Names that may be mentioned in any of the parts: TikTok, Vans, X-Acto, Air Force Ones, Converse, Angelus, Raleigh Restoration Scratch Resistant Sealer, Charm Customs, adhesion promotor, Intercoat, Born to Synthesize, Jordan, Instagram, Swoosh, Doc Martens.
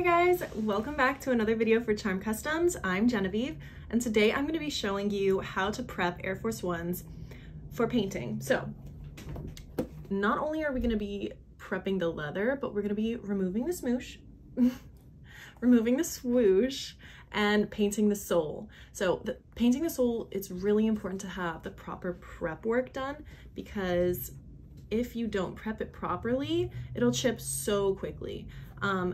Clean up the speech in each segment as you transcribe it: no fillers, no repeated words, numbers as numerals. Hi guys, welcome back to another video for Charm Customs. I'm Genevieve, and today I'm going to be showing you how to prep Air Force Ones for painting. So not only are we going to be prepping the leather, but we're going to be removing the swoosh, removing the swoosh, and painting the sole. So painting the sole, it's really important to have the proper prep work done, because if you don't prep it properly, it'll chip so quickly.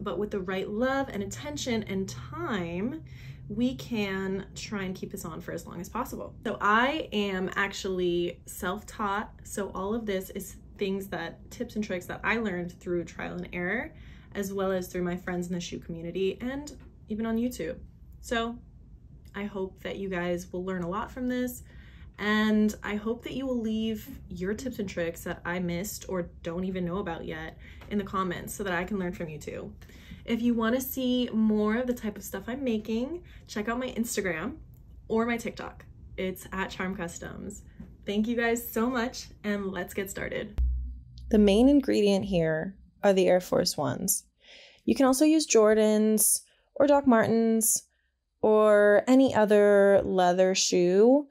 But with the right love and attention and time, we can try and keep this on for as long as possible. So I am actually self-taught, so all of this is tips and tricks that I learned through trial and error, as well as through my friends in the shoe community and even on YouTube. So I hope that you guys will learn a lot from this, and I hope that you will leave your tips and tricks that I missed or don't even know about yet in the comments so that I can learn from you too. If you want to see more of the type of stuff I'm making, check out my Instagram or my TikTok. It's at Charm Customs. Thank you guys so much, and let's get started. The main ingredient here are the Air Force Ones. You can also use Jordans or Doc Martens or any other leather shoe,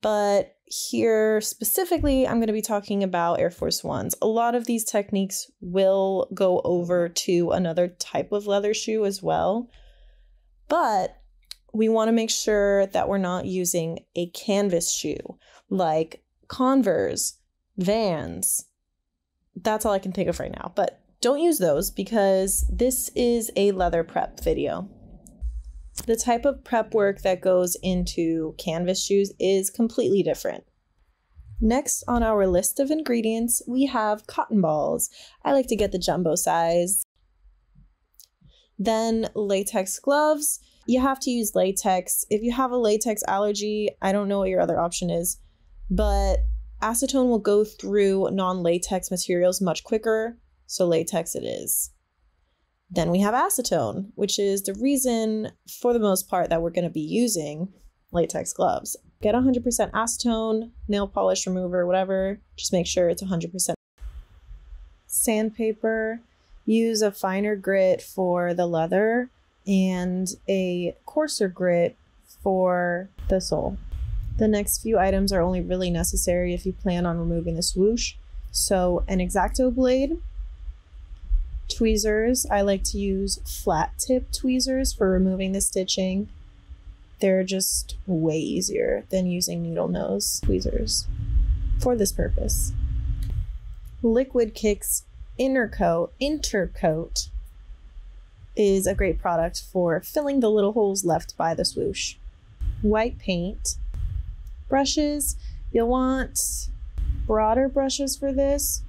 but here specifically, I'm going to be talking about Air Force Ones. A lot of these techniques will go over to another type of leather shoe as well, but we want to make sure that we're not using a canvas shoe like Converse, Vans. That's all I can think of right now, but don't use those because this is a leather prep video. The type of prep work that goes into canvas shoes is completely different. Next on our list of ingredients, we have cotton balls. I like to get the jumbo size. Then latex gloves. You have to use latex. If you have a latex allergy, I don't know what your other option is, but acetone will go through non-latex materials much quicker, so latex it is. Then we have acetone, which is the reason, for the most part, that we're going to be using latex gloves. Get 100% acetone, nail polish remover, whatever. Just make sure it's 100%. Sandpaper. Use a finer grit for the leather and a coarser grit for the sole. The next few items are only really necessary if you plan on removing the swoosh. So an X-Acto blade. Tweezers. I like to use flat tip tweezers for removing the stitching. They're just way easier than using needle nose tweezers for this purpose. Liquid Kicks Intercoat is a great product for filling the little holes left by the swoosh. White paint. Brushes. You'll want broader brushes for this.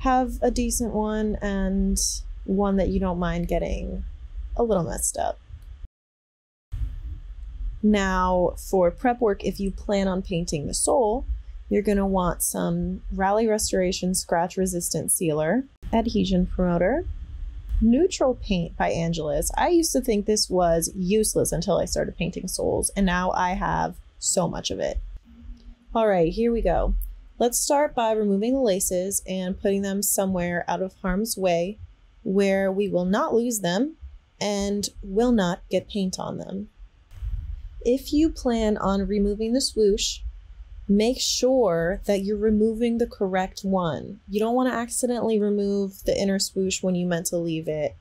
Have a decent one and one that you don't mind getting a little messed up. Now for prep work, if you plan on painting the sole, you're going to want some Raleigh Restoration Scratch Resistant Sealer, Adhesion Promoter, Neutral Paint by Angelus. I used to think this was useless until I started painting soles, and now I have so much of it. All right, here we go. Let's start by removing the laces and putting them somewhere out of harm's way where we will not lose them and will not get paint on them. If you plan on removing the swoosh, make sure that you're removing the correct one. You don't want to accidentally remove the inner swoosh when you meant to leave it,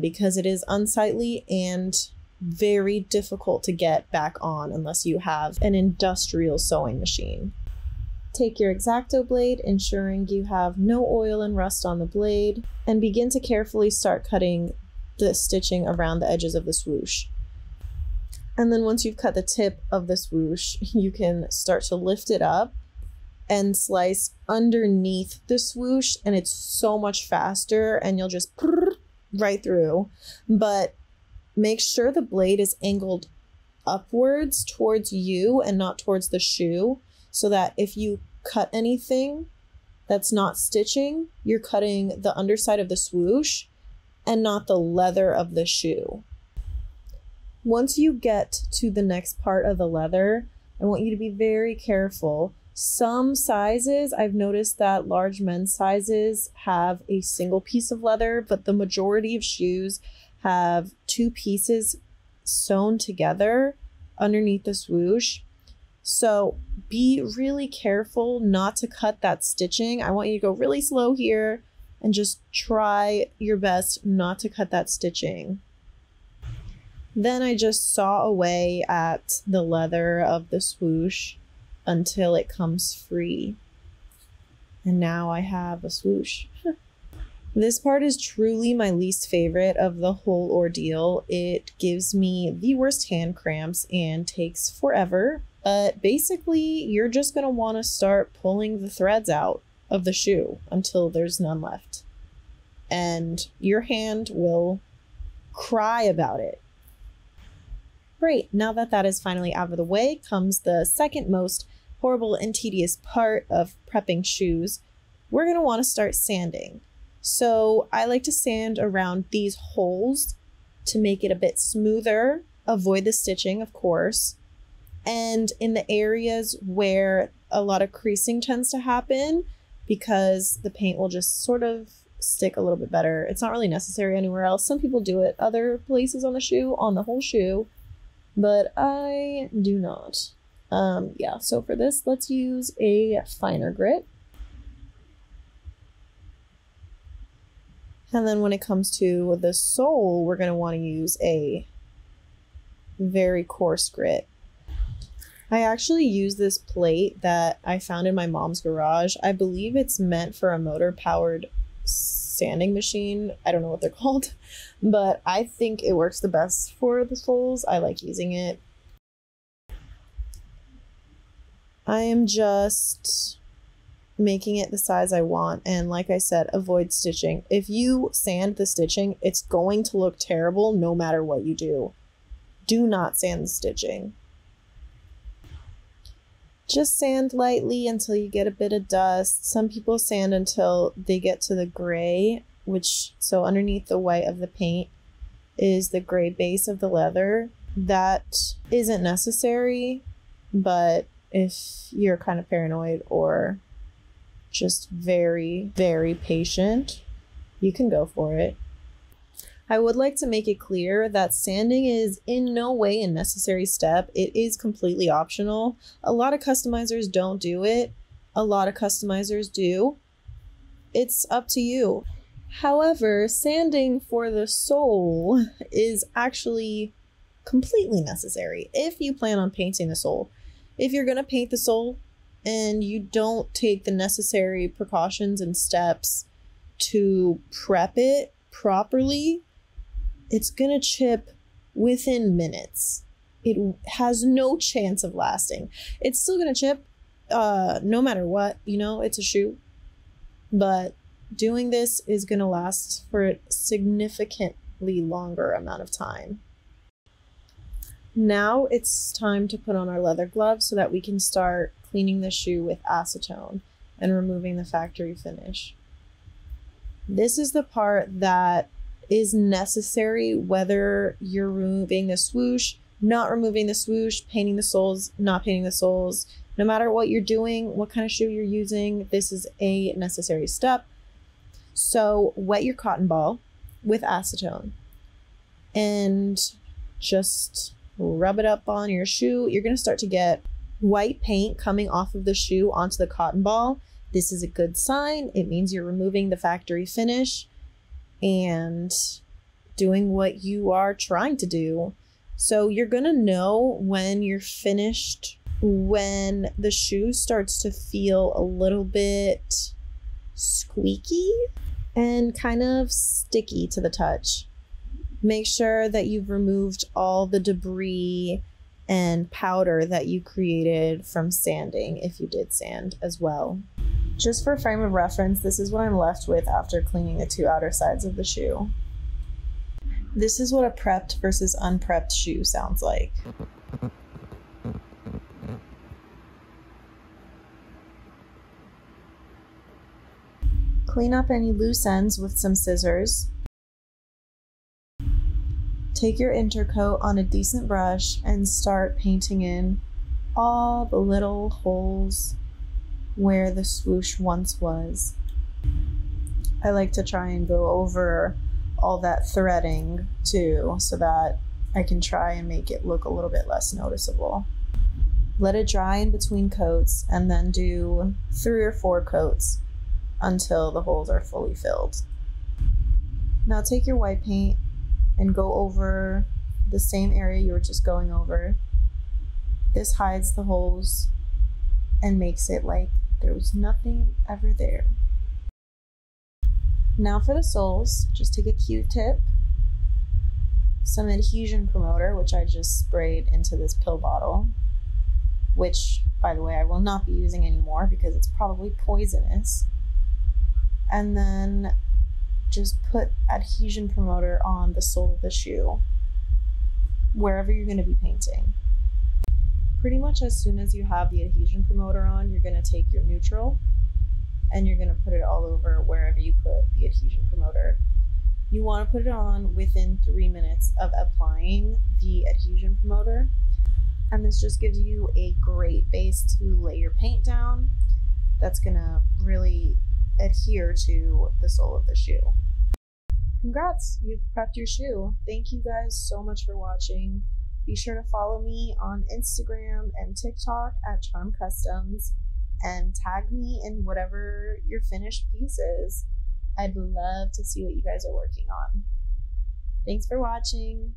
because it is unsightly and very difficult to get back on unless you have an industrial sewing machine. Take your X-Acto blade, ensuring you have no oil and rust on the blade, and begin to carefully start cutting the stitching around the edges of the swoosh. And then once you've cut the tip of the swoosh, you can start to lift it up and slice underneath the swoosh, and it's so much faster, and you'll just right through. But make sure the blade is angled upwards towards you and not towards the shoe, so that if you cut anything that's not stitching, you're cutting the underside of the swoosh and not the leather of the shoe. Once you get to the next part of the leather, I want you to be very careful. Some sizes, I've noticed that large men's sizes have a single piece of leather, but the majority of shoes have two pieces sewn together underneath the swoosh. So be really careful not to cut that stitching. I want you to go really slow here and just try your best not to cut that stitching. Then I just saw away at the leather of the swoosh until it comes free. And now I have a swoosh. This part is truly my least favorite of the whole ordeal. It gives me the worst hand cramps and takes forever. But basically, you're just going to want to start pulling the threads out of the shoe until there's none left. And your hand will cry about it. Great, now that that is finally out of the way comes the second most horrible and tedious part of prepping shoes. We're going to want to start sanding. So I like to sand around these holes to make it a bit smoother, avoid the stitching, of course. And in the areas where a lot of creasing tends to happen, because the paint will just sort of stick a little bit better. It's not really necessary anywhere else. Some people do it other places on the shoe, on the whole shoe, but I do not. Yeah, so for this, let's use a finer grit. And then when it comes to the sole, we're going to want to use a very coarse grit. I actually use this plate that I found in my mom's garage. I believe it's meant for a motor-powered sanding machine. I don't know what they're called, but I think it works the best for the soles. I like using it. I am just making it the size I want, and like I said, avoid stitching. If you sand the stitching, it's going to look terrible no matter what you do. Do not sand the stitching. Just sand lightly until you get a bit of dust. Some people sand until they get to the gray, which, so underneath the white of the paint is the gray base of the leather. That isn't necessary, but if you're kind of paranoid or just very, very patient, you can go for it. I would like to make it clear that sanding is in no way a necessary step. It is completely optional. A lot of customizers don't do it. A lot of customizers do. It's up to you. However, sanding for the sole is actually completely necessary if you plan on painting the sole. If you're going to paint the sole and you don't take the necessary precautions and steps to prep it properly, it's going to chip within minutes. It has no chance of lasting. It's still going to chip no matter what, you know, it's a shoe. But doing this is going to last for a significantly longer amount of time. Now it's time to put on our leather gloves so that we can start cleaning the shoe with acetone and removing the factory finish. This is the part that is necessary whether you're removing the swoosh, not removing the swoosh, painting the soles, not painting the soles. No matter what you're doing, what kind of shoe you're using, this is a necessary step. So wet your cotton ball with acetone and just rub it up on your shoe. You're going to start to get white paint coming off of the shoe onto the cotton ball. This is a good sign. It means you're removing the factory finish and doing what you are trying to do. So you're gonna know when you're finished when the shoe starts to feel a little bit squeaky and kind of sticky to the touch. Make sure that you've removed all the debris and powder that you created from sanding, if you did sand as well. Just for frame of reference, this is what I'm left with after cleaning the two outer sides of the shoe. This is what a prepped versus unprepped shoe sounds like. Clean up any loose ends with some scissors. Take your intercoat on a decent brush and start painting in all the little holes where the swoosh once was. I like to try and go over all that threading too, so that I can try and make it look a little bit less noticeable. Let it dry in between coats, and then do 3 or 4 coats until the holes are fully filled. Now take your white paint and go over the same area you were just going over. This hides the holes and makes it like there was nothing ever there. Now for the soles, just take a Q-tip, some adhesion promoter, which I just sprayed into this pill bottle, which, by the way, I will not be using anymore because it's probably poisonous. And then just put adhesion promoter on the sole of the shoe, wherever you're going to be painting. Pretty much as soon as you have the adhesion promoter on, you're going to take your neutral and you're going to put it all over wherever you put the adhesion promoter. You want to put it on within 3 minutes of applying the adhesion promoter. And this just gives you a great base to lay your paint down that's gonna really adhere to the sole of the shoe. Congrats, you've prepped your shoe. Thank you guys so much for watching. Be sure to follow me on Instagram and TikTok at Charm Customs and tag me in whatever your finished piece is. I'd love to see what you guys are working on. Thanks for watching.